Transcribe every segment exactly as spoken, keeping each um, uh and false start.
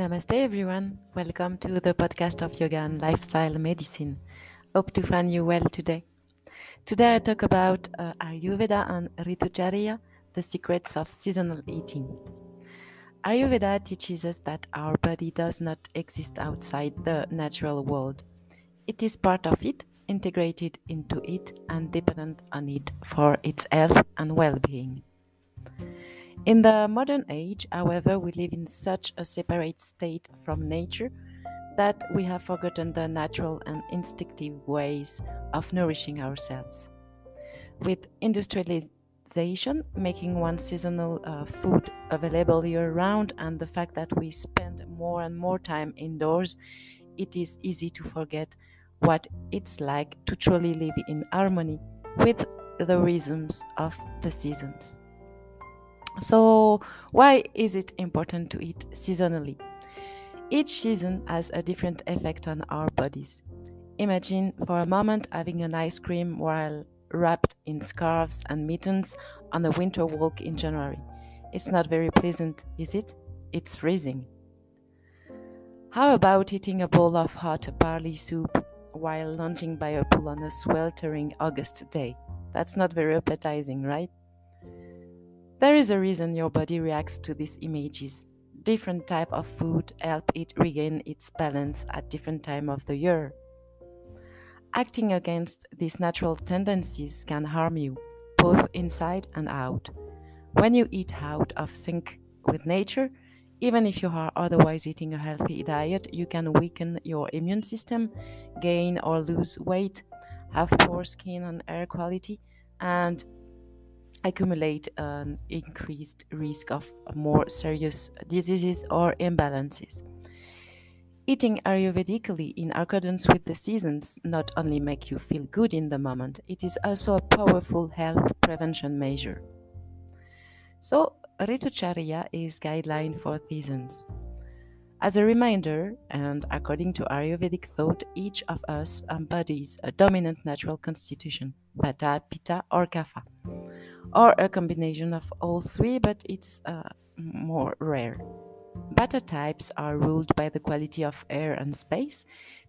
Namaste everyone, welcome to the podcast of Yoga and Lifestyle Medicine. Hope to find you well today. Today I talk about uh, Ayurveda and Ritucharya, the secrets of seasonal eating. Ayurveda teaches us that our body does not exist outside the natural world. It is part of it, integrated into it and dependent on it for its health and well-being. In the modern age, however, we live in such a separate state from nature that we have forgotten the natural and instinctive ways of nourishing ourselves. With industrialization making one seasonal uh, food available year-round and the fact that we spend more and more time indoors, it is easy to forget what it's like to truly live in harmony with the rhythms of the seasons. So, why is it important to eat seasonally? Each season has a different effect on our bodies. Imagine for a moment having an ice cream while wrapped in scarves and mittens on a winter walk in January. It's not very pleasant, is it? It's freezing. How about eating a bowl of hot barley soup while lounging by a pool on a sweltering August day? That's not very appetizing, right? There is a reason your body reacts to these images. Different type of food help it regain its balance at different time of the year. Acting against these natural tendencies can harm you, both inside and out. When you eat out of sync with nature, even if you are otherwise eating a healthy diet, you can weaken your immune system, gain or lose weight, have poor skin and hair quality, and accumulate an increased risk of more serious diseases or imbalances. Eating Ayurvedically in accordance with the seasons not only makes you feel good in the moment, it is also a powerful health prevention measure. So, Ritucharya is a guideline for seasons. As a reminder, and according to Ayurvedic thought, each of us embodies a dominant natural constitution, Vata, Pitta or Kapha, or a combination of all three, but it's uh, more rare. Vata types are ruled by the quality of air and space,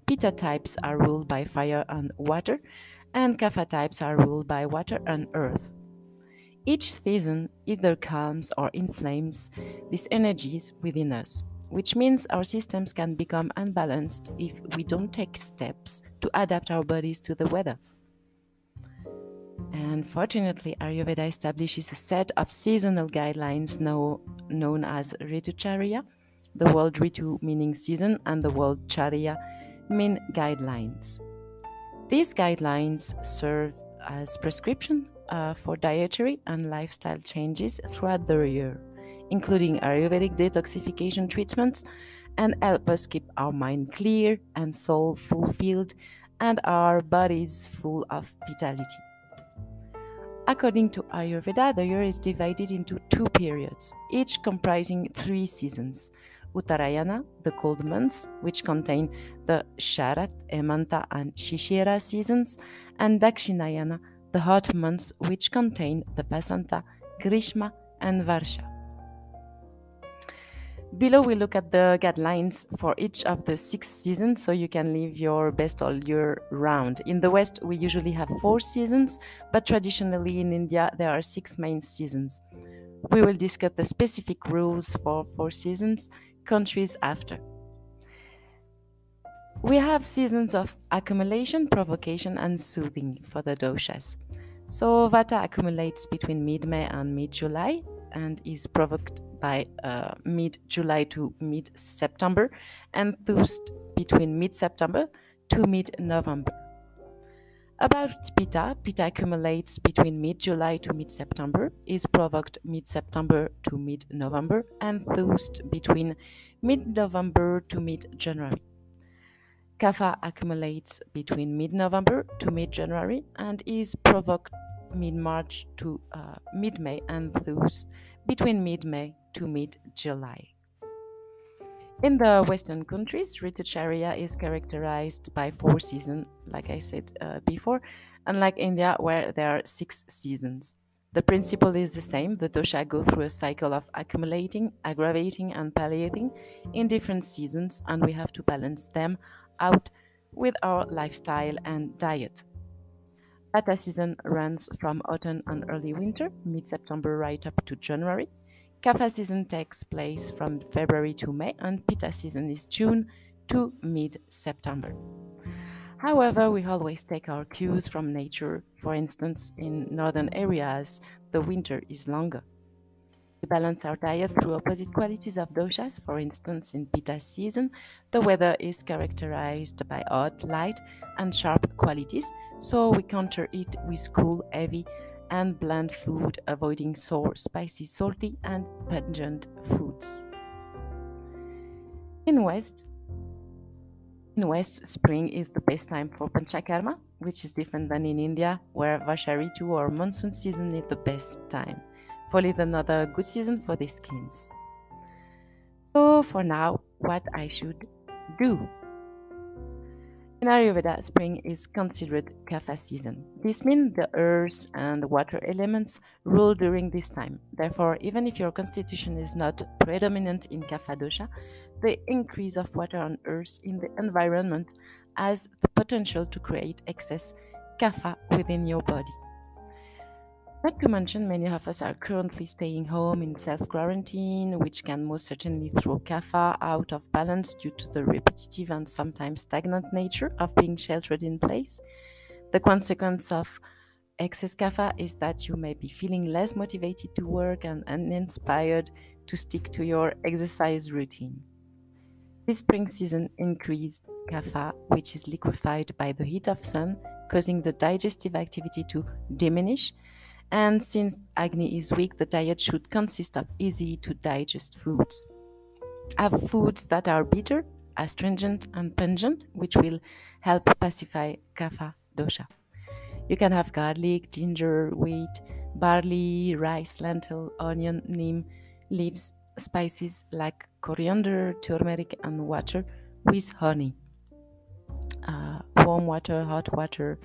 Pitta types are ruled by fire and water, and Kapha types are ruled by water and earth. Each season either calms or inflames these energies within us, which means our systems can become unbalanced if we don't take steps to adapt our bodies to the weather. And fortunately, Ayurveda establishes a set of seasonal guidelines now known as Ritucharya, the word Ritu meaning season and the word Charya mean guidelines. These guidelines serve as prescription uh, for dietary and lifestyle changes throughout the year, including Ayurvedic detoxification treatments, and help us keep our mind clear and soul fulfilled and our bodies full of vitality. According to Ayurveda, the year is divided into two periods, each comprising three seasons. Uttarayana, the cold months, which contain the Sharad, Hemanta and Shishira seasons, and Dakshinayana, the hot months, which contain the Vasanta, Grishma and Varsha. Below we look at the guidelines for each of the six seasons so you can live your best all year round. In the West we usually have four seasons, but traditionally in India there are six main seasons. We will discuss the specific rules for four seasons, countries after. We have seasons of accumulation, provocation and soothing for the doshas. So Vata accumulates between mid-May and mid-July and is provoked by uh, mid-July to mid-September and enthused between mid-September to mid-November. About Pitta, Pitta accumulates between mid-July to mid-September, is provoked mid-September to mid-November and enthused between mid-November to mid-January. Kapha accumulates between mid-November to mid-January and is provoked mid-March to uh, mid-May and enthused between mid-May to mid-July. In the Western countries, Ritucharya is characterized by four seasons, like I said uh, before, unlike India where there are six seasons. The principle is the same. The dosha go through a cycle of accumulating, aggravating, and palliating in different seasons, and we have to balance them out with our lifestyle and diet. Vata season runs from autumn and early winter, mid-September right up to January. Kapha season takes place from February to May, and Pitta season is June to mid-September. However, we always take our cues from nature. For instance, in northern areas, the winter is longer. We balance our diet through opposite qualities of doshas. For instance, in Pitta season, the weather is characterized by hot, light, and sharp qualities, so we counter it with cool, heavy, and bland food, avoiding sour, spicy, salty, and pungent foods. In West, In West, spring is the best time for Panchakarma, which is different than in India, where Vasharitu or monsoon season is the best time. Fall is another good season for the skins. So for now, what I should do? In Ayurveda, spring is considered Kapha season. This means the earth and water elements rule during this time. Therefore, even if your constitution is not predominant in Kapha dosha, the increase of water and earth in the environment has the potential to create excess kapha within your body. Not to mention, many of us are currently staying home in self-quarantine, which can most certainly throw kapha out of balance due to the repetitive and sometimes stagnant nature of being sheltered in place. The consequence of excess kapha is that you may be feeling less motivated to work and uninspired to stick to your exercise routine. This spring season increased kapha, which is liquefied by the heat of sun, causing the digestive activity to diminish. And since Agni is weak, the diet should consist of easy-to-digest foods. Have foods that are bitter, astringent, and pungent, which will help pacify kapha dosha. You can have garlic, ginger, wheat, barley, rice, lentil, onion, neem, leaves, spices like coriander, turmeric, and water with honey. Uh, warm water, hot water,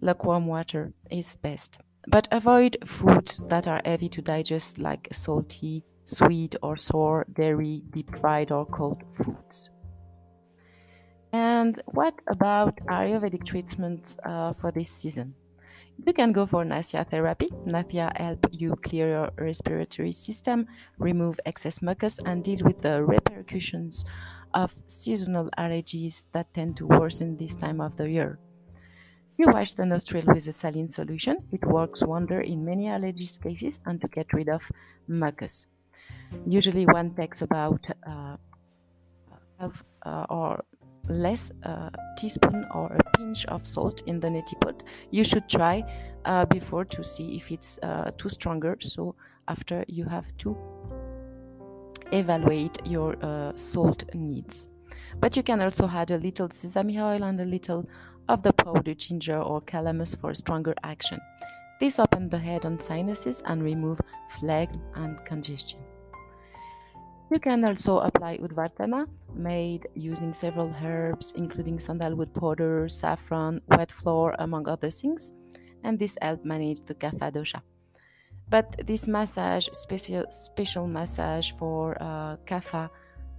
lukewarm water is best. But avoid foods that are heavy to digest, like salty, sweet, or sour, dairy, deep fried, or cold foods. And what about Ayurvedic treatments uh, for this season? You can go for Nasya therapy. Nasya helps you clear your respiratory system, remove excess mucus, and deal with the repercussions of seasonal allergies that tend to worsen this time of the year. You wash the nostril with a saline solution. It works wonder in many allergies cases and to get rid of mucus. Usually one takes about uh, half uh, or less uh, teaspoon or a pinch of salt in the neti pot. You should try uh, before to see if it's uh, too stronger. So after you have to evaluate your uh, salt needs. But you can also add a little sesame oil and a little of the powdered ginger or calamus for stronger action. This opens the head and sinuses and remove phlegm and congestion. You can also apply Udvartana, made using several herbs, including sandalwood powder, saffron, wet flour, among other things, and this helps manage the kapha dosha. But this massage, special, special massage for uh, kapha,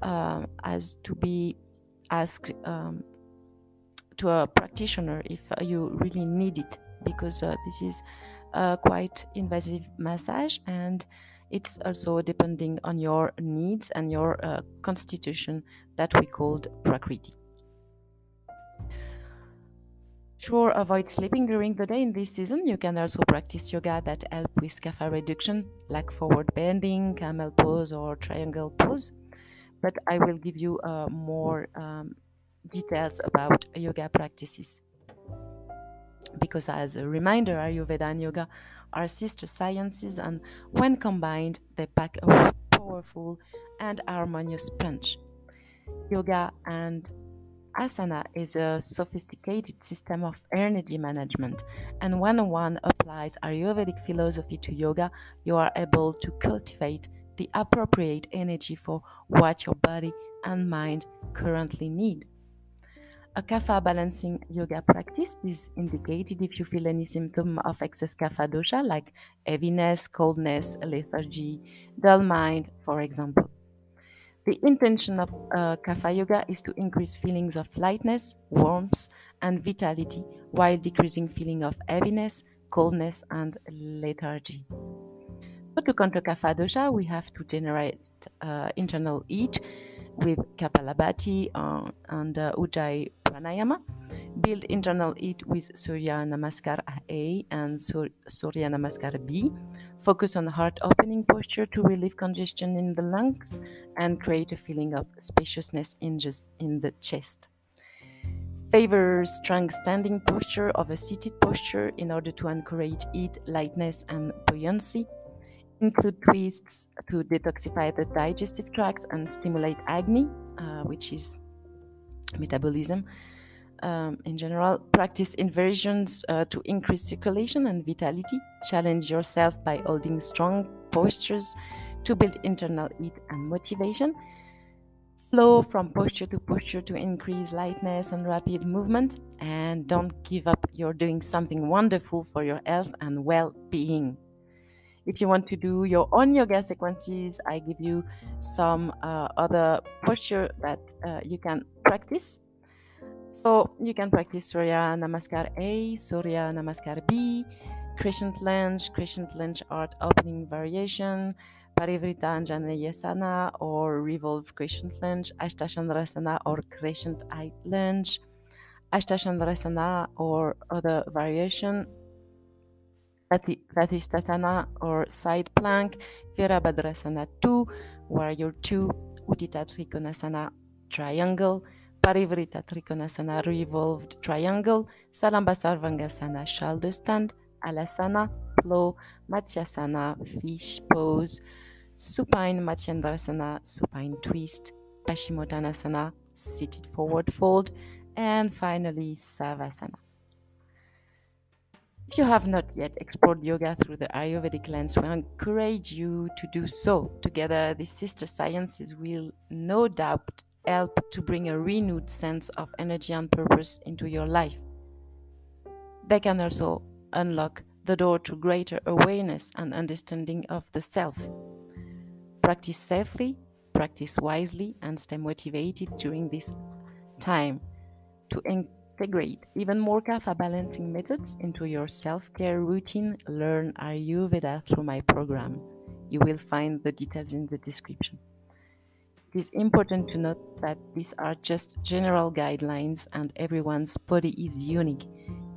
uh, has to be asked um, to a practitioner if you really need it, because uh, this is a quite invasive massage, and it's also depending on your needs and your uh, constitution that we called Prakriti. Sure, avoid sleeping during the day in this season. You can also practice yoga that help with kapha reduction, like forward bending, camel pose, or triangle pose. But I will give you uh, more um, details about yoga practices, because as a reminder, Ayurveda and yoga are sister sciences, and when combined they pack a powerful and harmonious punch. Yoga and asana is a sophisticated system of energy management, and when one applies Ayurvedic philosophy to yoga, you are able to cultivate the appropriate energy for what your body and mind currently need. A kapha balancing yoga practice is indicated if you feel any symptom of excess kapha dosha, like heaviness, coldness, lethargy, dull mind, for example. The intention of uh, kapha yoga is to increase feelings of lightness, warmth, and vitality, while decreasing feeling of heaviness, coldness, and lethargy. But to counter kapha dosha, we have to generate uh, internal heat with Kapalabhati uh, and uh, Ujjayi Pranayama, build internal heat with Surya Namaskar A and Sur- Surya Namaskar B, focus on heart opening posture to relieve congestion in the lungs and create a feeling of spaciousness in, just, in the chest. Favor strong standing posture over seated posture in order to encourage heat, lightness, and buoyancy. Include twists to detoxify the digestive tracts and stimulate Agni, uh, which is metabolism um, in general. Practice inversions uh, to increase circulation and vitality. Challenge yourself by holding strong postures to build internal heat and motivation. Flow from posture to posture to increase lightness and rapid movement. And don't give up. You're doing something wonderful for your health and well-being. If you want to do your own yoga sequences, I give you some uh, other posture that uh, you can practice. So you can practice Surya Namaskar A, Surya Namaskar B, Crescent Lunge, Crescent Lunge Heart Opening Variation, Parivrita Anjaneyasana or Revolve Crescent Lunge, Ashtashandrasana or Crescent Eye Lunge, Ashtashandrasana or other variation. Vatisthasana or side plank, Virabhadrasana two, warrior two, Uddita Trikonasana triangle, Parivrita Trikonasana revolved triangle, Salamba Sarvangasana shoulder stand, Alasana flow, Matsyasana fish pose, supine Matsyendrasana supine twist, Paschimottanasana seated forward fold, and finally Savasana. If you have not yet explored yoga through the Ayurvedic lens, we encourage you to do so. Together, these sister sciences will no doubt help to bring a renewed sense of energy and purpose into your life. They can also unlock the door to greater awareness and understanding of the self. Practice safely, practice wisely, and stay motivated during this time to encourage Integrate even more kapha balancing methods into your self-care routine. Learn Ayurveda through my program. You will find the details in the description. It is important to note that these are just general guidelines and everyone's body is unique.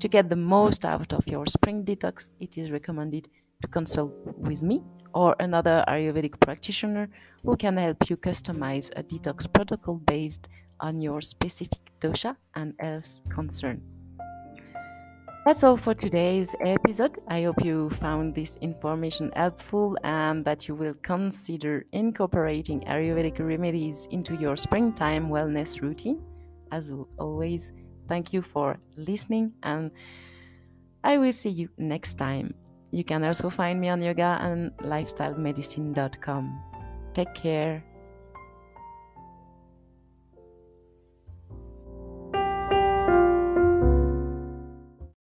To get the most out of your spring detox, it is recommended to consult with me or another Ayurvedic practitioner who can help you customize a detox protocol based on your specific dosha and health concern. That's all for today's episode. I hope you found this information helpful and that you will consider incorporating Ayurvedic remedies into your springtime wellness routine. As always, thank you for listening and I will see you next time. You can also find me on yoga and lifestyle medicine dot com. Take care.